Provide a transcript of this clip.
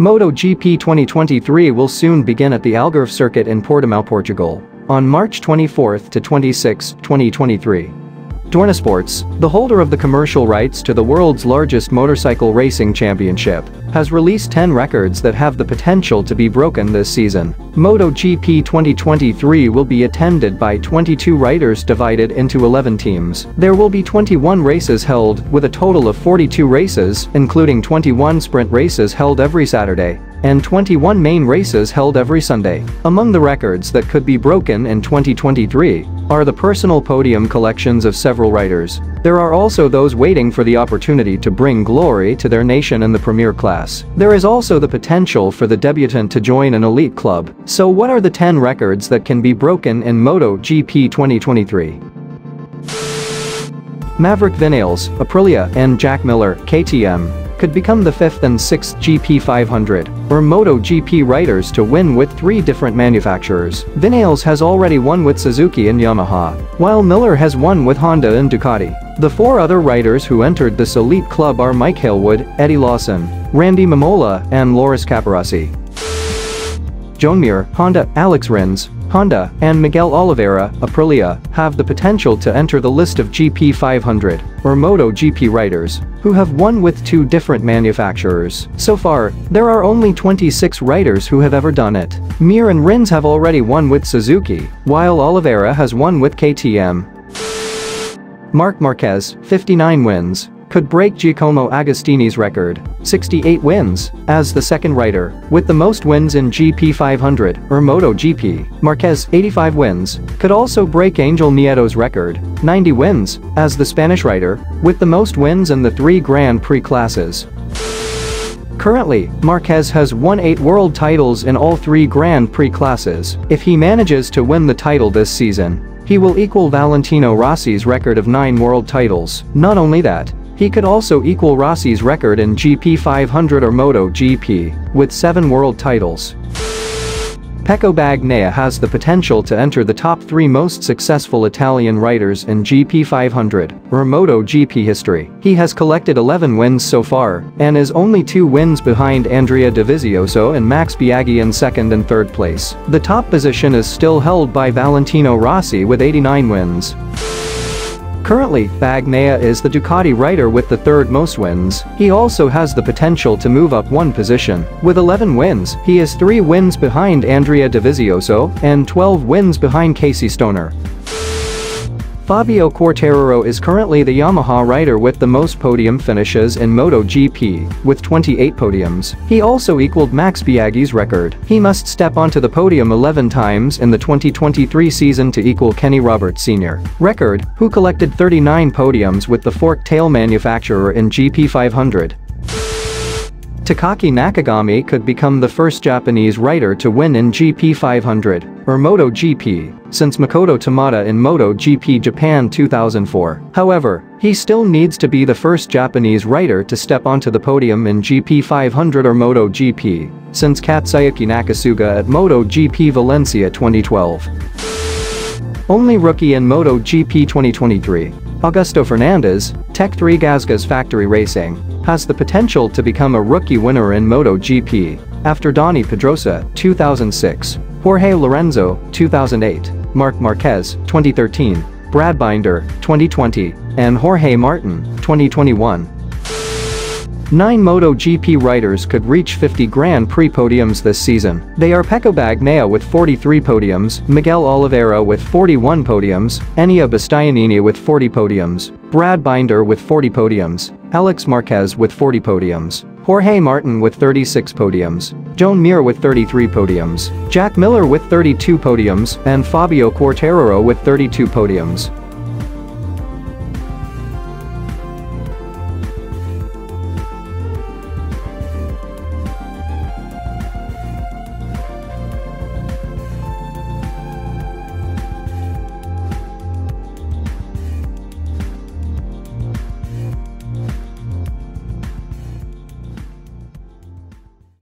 MotoGP 2023 will soon begin at the Algarve Circuit in Portimão, Portugal, on March 24 to 26, 2023. Dorna Sports, the holder of the commercial rights to the world's largest motorcycle racing championship, has released 10 records that have the potential to be broken this season. MotoGP 2023 will be attended by 22 riders divided into 11 teams. There will be 21 races held, with a total of 42 races, including 21 sprint races held every Saturday and 21 main races held every Sunday. Among the records that could be broken in 2023 are the personal podium collections of several riders. There are also those waiting for the opportunity to bring glory to their nation in the premier class. There is also the potential for the debutant to join an elite club. So what are the 10 records that can be broken in MotoGP 2023? Maverick Vinales, Aprilia, and Jack Miller, KTM, could become the 5th and 6th GP500 or MotoGP riders to win with 3 different manufacturers. Vinales has already won with Suzuki and Yamaha, while Miller has won with Honda and Ducati. The 4 other riders who entered this elite club are Mike Hailwood, Eddie Lawson, Randy Mamola, and Loris Capirossi. Joan Mir, Honda, Alex Rins, Honda, and Miguel Oliveira, Aprilia, have the potential to enter the list of GP500 or MotoGP riders who have won with 2 different manufacturers. So far, there are only 26 riders who have ever done it. Mir and Rins have already won with Suzuki, while Oliveira has won with KTM. Marc Marquez, 59 wins, could break Giacomo Agostini's record, 68 wins, as the 2nd rider with the most wins in GP500 or MotoGP. Marquez, 85 wins, could also break Angel Nieto's record, 90 wins, as the Spanish rider with the most wins in the 3 Grand Prix classes. Currently, Marquez has won 8 world titles in all 3 Grand Prix classes. If he manages to win the title this season, he will equal Valentino Rossi's record of 9 world titles. Not only that, he could also equal Rossi's record in GP500 or MotoGP, with 7 world titles. Pecco Bagnaia has the potential to enter the top 3 most successful Italian riders in GP500 or MotoGP history. He has collected 11 wins so far, and is only 2 wins behind Andrea Dovizioso and Max Biaggi in 2nd and 3rd place. The top position is still held by Valentino Rossi with 89 wins. Currently, Bagnaia is the Ducati rider with the 3rd most wins. He also has the potential to move up 1 position. With 11 wins, he is 3 wins behind Andrea Dovizioso and 12 wins behind Casey Stoner. Fabio Quartararo is currently the Yamaha rider with the most podium finishes in MotoGP, with 28 podiums. He also equaled Max Biaggi's record. He must step onto the podium 11 times in the 2023 season to equal Kenny Roberts Sr. record, who collected 39 podiums with the fork tail manufacturer in GP500. Takaki Nakagami could become the 1st Japanese rider to win in GP500 or MotoGP since Makoto Tamada in MotoGP Japan 2004. However, he still needs to be the 1st Japanese rider to step onto the podium in GP500 or MotoGP since Katsuyuki Nakasuga at MotoGP Valencia 2012. Only rookie in MotoGP 2023, Augusto Fernandez, Tech 3 Gasgas Factory Racing, has the potential to become a rookie winner in MotoGP after Donny Pedrosa, 2006, Jorge Lorenzo, 2008, Marc Marquez, 2013, Brad Binder, 2020, and Jorge Martin, 2021. 9 MotoGP riders could reach 50 Grand Prix podiums this season. They are Pecco Bagnaia with 43 podiums, Miguel Oliveira with 41 podiums, Ennio Bastianini with 40 podiums, Brad Binder with 40 podiums, Alex Marquez with 40 podiums, Jorge Martin with 36 podiums, Joan Mir with 33 podiums, Jack Miller with 32 podiums, and Fabio Quartararo with 32 podiums.